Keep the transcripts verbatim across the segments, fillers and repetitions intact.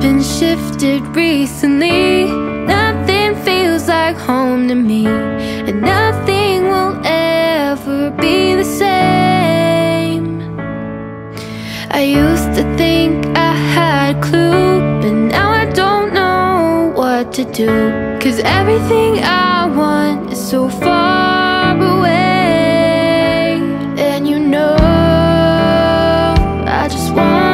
been shifted recently. Nothing feels like home to me, and nothing will ever be the same. I used to think I had a clue, but now I don't know what to do, 'cause everything I want is so far away. And you know I just want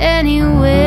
anyway.